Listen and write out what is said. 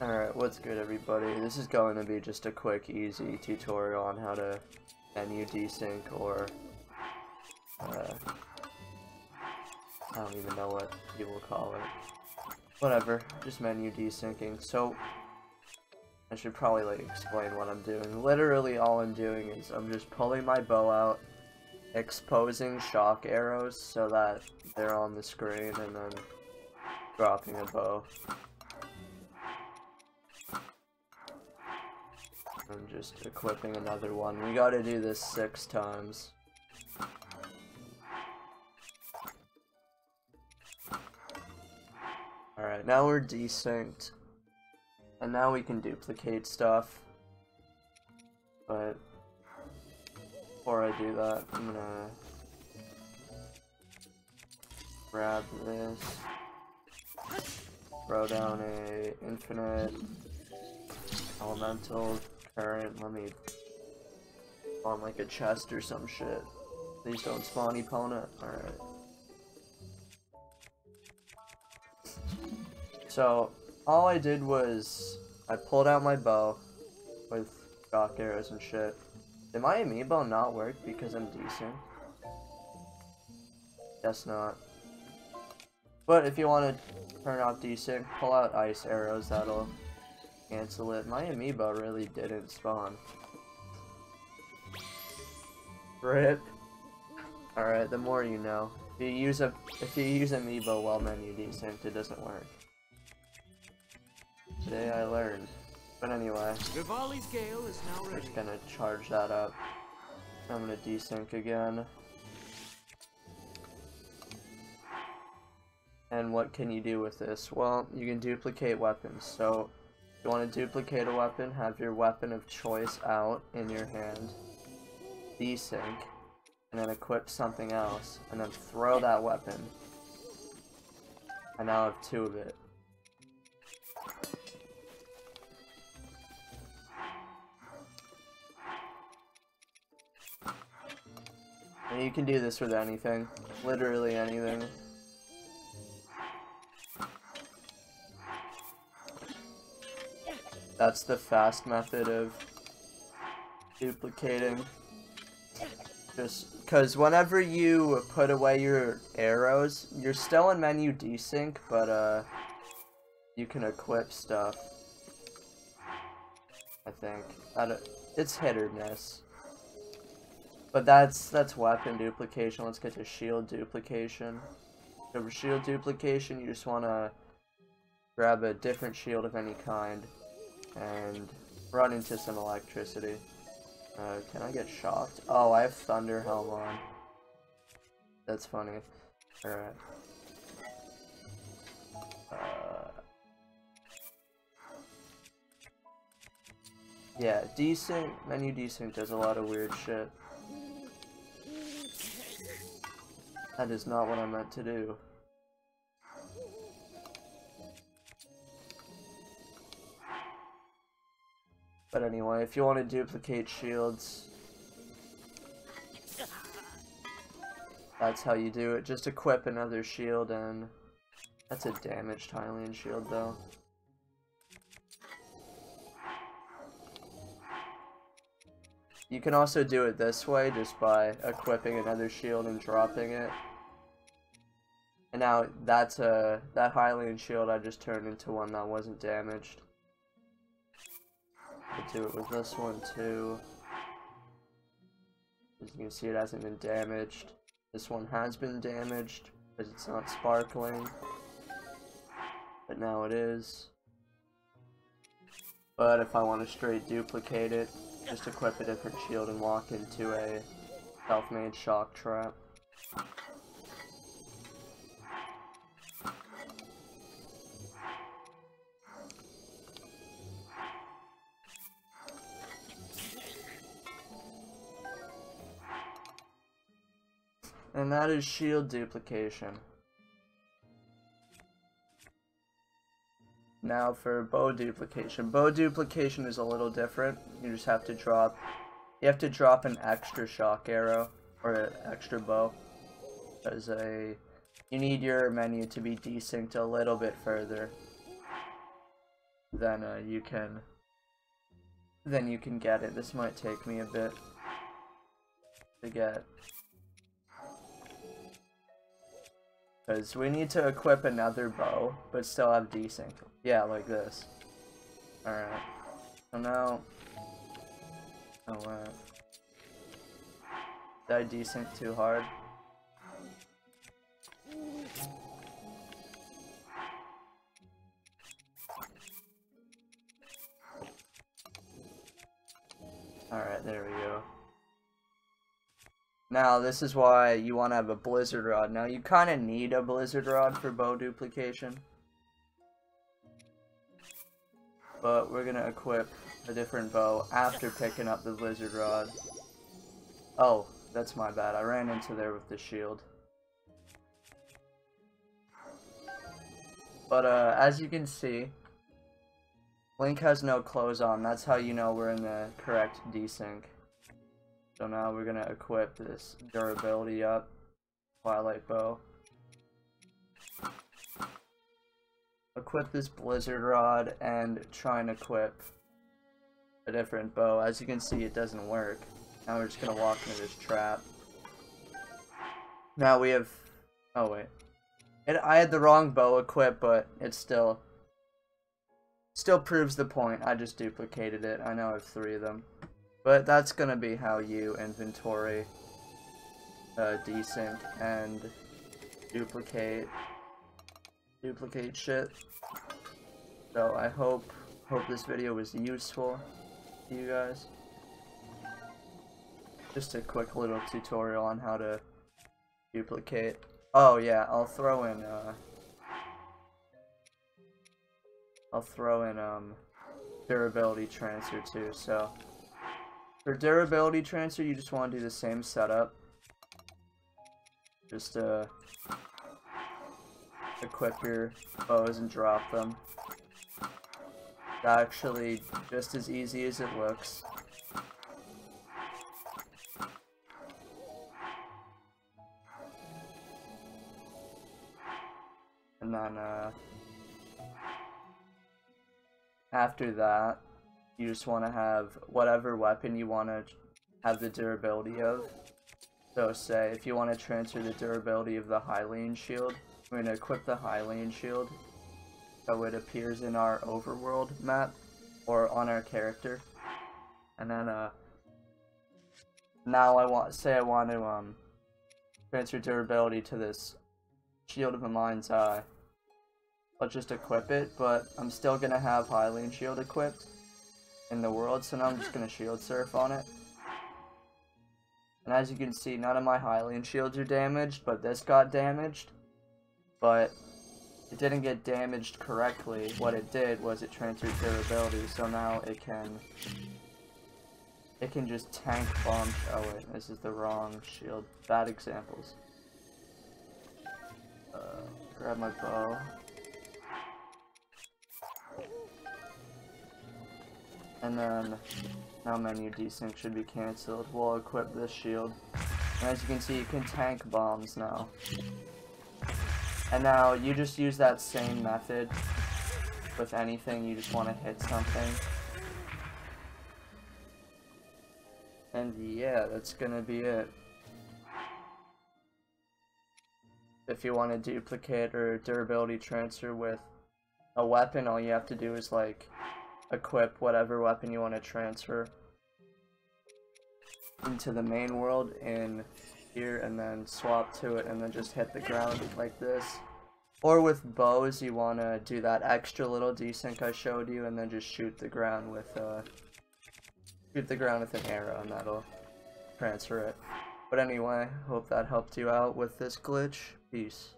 Alright, what's good everybody? This is going to be just a quick, easy tutorial on how to menu desync or, I don't even know what you will call it. Whatever, just menu desyncing. So, I should probably like explain what I'm doing. Literally all I'm doing is I'm just pulling my bow out, exposing shock arrows so that they're on the screen, and then dropping a bow. I'm just equipping another one. We gotta do this 6 times. Alright, now we're desynced. And now we can duplicate stuff. But before I do that, I'm gonna grab this. Throw down a infinite elemental. Current, let me spawn like a chest or some shit. Please don't spawn opponent. Alright. So, all I did was I pulled out my bow with shock arrows and shit. Did my amiibo not work because I'm decent? Guess not. But if you want to turn off desync, pull out ice arrows, that'll cancel it. My amiibo really didn't spawn. RIP. Alright, the more you know. If you use amiibo while menu desynced, it doesn't work. Today I learned. But anyway, Revali's Scale is now ready. I'm just gonna charge that up. I'm gonna desync again. And what can you do with this? Well, you can duplicate weapons. So you want to duplicate a weapon, have your weapon of choice out in your hand, desync, and then equip something else, and then throw that weapon. I now have 2 of it. And you can do this with anything, literally anything. That's the fast method of duplicating. Just because whenever you put away your arrows, you're still in menu desync, but you can equip stuff. I think it's hit or miss. But that's weapon duplication. Let's get to shield duplication. So for shield duplication, you just wanna grab a different shield of any kind and run into some electricity. Can I get shocked? Oh, I have Thunder Helm on. That's funny. Alright. Yeah, desync, menu desync does a lot of weird shit. That is not what I meant to do. But anyway, if you want to duplicate shields, that's how you do it. Just equip another shield, and that's a damaged Hylian Shield though. You can also do it this way, just by equipping another shield and dropping it. And now that Hylian Shield I just turned into one that wasn't damaged. Do it with this one too. As you can see, it hasn't been damaged. This one has been damaged because it's not sparkling, but now it is. But if I want to straight duplicate it, just equip a different shield and walk into a self-made shock trap. And that is shield duplication. Now for bow duplication. Bow duplication is a little different. You just have to drop. You have to drop an extra shock arrow or an extra bow. Because you need your menu to be desynced a little bit further. then you can get it. This might take me a bit to get, because we need to equip another bow, but still have desync. Yeah, like this. Alright. So now... oh, wow. Did I desync too hard? Alright, there we go. Now, this is why you want to have a Blizzard Rod. Now, you kind of need a Blizzard Rod for bow duplication. But we're going to equip a different bow after picking up the Blizzard Rod. Oh, that's my bad. I ran into there with the shield. But, as you can see, Link has no clothes on. That's how you know we're in the correct desync. So now we're gonna equip this durability up, Twilight Bow. Equip this Blizzard Rod and try and equip a different bow. As you can see, it doesn't work. Now we're just gonna walk into this trap. Now we have... oh wait. I had the wrong bow equipped, but it still proves the point. I just duplicated it. I now have three of them. But that's gonna be how you inventory, desync, and duplicate shit. So I hope this video was useful to you guys. Just a quick little tutorial on how to duplicate. Oh yeah, I'll throw in durability transfer too. So for durability transfer, you just want to do the same setup. Just equip your bows and drop them. It's actually just as easy as it looks. And then after that, you just want to have whatever weapon you want to have the durability of. So say, if you want to transfer the durability of the Hylian Shield, we're going to equip the Hylian Shield so it appears in our overworld map, or on our character. And then, now I want to transfer durability to this Shield of the Mind's Eye. I'll just equip it, but I'm still going to have Hylian Shield equipped in the world, so now I'm just gonna shield surf on it. And as you can see, none of my Hylian shields are damaged, but this got damaged. But it didn't get damaged correctly. What it did was it transferred durability, so now it can just tank bomb. Oh wait, this is the wrong shield. Bad examples. Grab my bow. And then, now menu desync should be cancelled. We'll equip this shield. And as you can see, you can tank bombs now. And now, you just use that same method with anything. You just want to hit something. And yeah, that's gonna be it. If you want to duplicate or durability transfer with a weapon, all you have to do is, like, equip whatever weapon you want to transfer into the main world in here, and then swap to it, and then just hit the ground like this. Or with bows, you want to do that extra little desync I showed you, and then just shoot the ground with an arrow, and that'll transfer it. But anyway, hope that helped you out with this glitch. Peace.